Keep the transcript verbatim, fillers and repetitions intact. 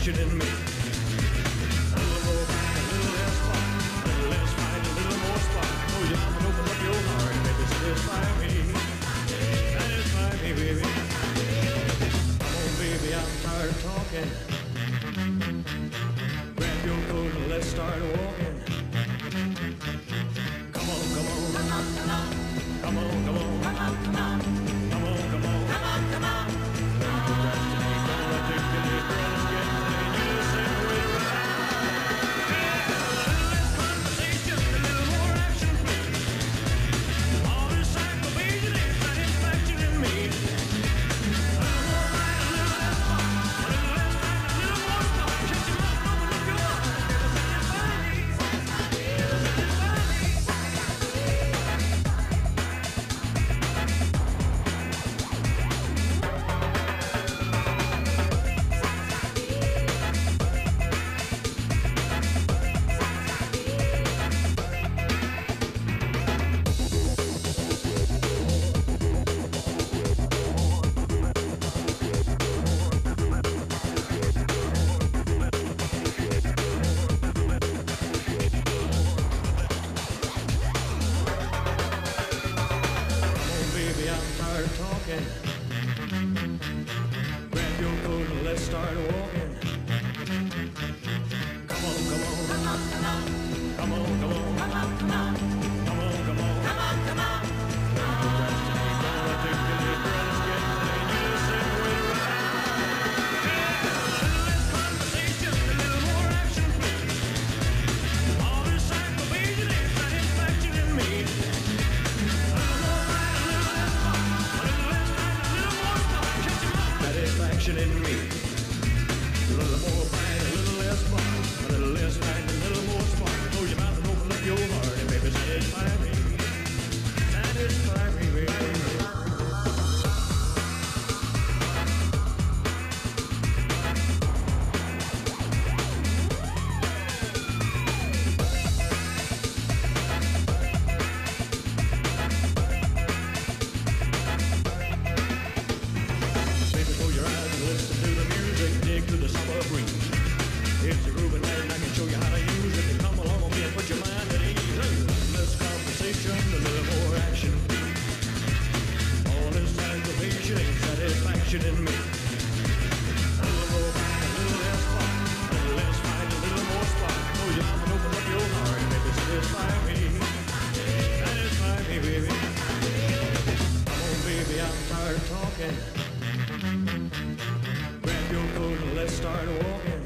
passion in me. A little more back, a little less fun, a little less fight, a little more spark. Oh yeah, I'm gonna open up your heart, baby, satisfy me, satisfy me, baby. Come on, baby, I'm tired of talking. Grab your coat and let's start walking. Come on, come on, come on, come on, come on, come on, come on, come on, come on, come on, come on, come on. Talking. Grab your coat and let's start walking. Come on, come on, come on, come on, come on, come on, come on, come on, come on, come on, come on, come on. In me. A little more fight, a little less fun, a little less fight, a little more spark. Close your mouth and open up your heart, and baby, satisfy me, satisfy me, in me. Start walking.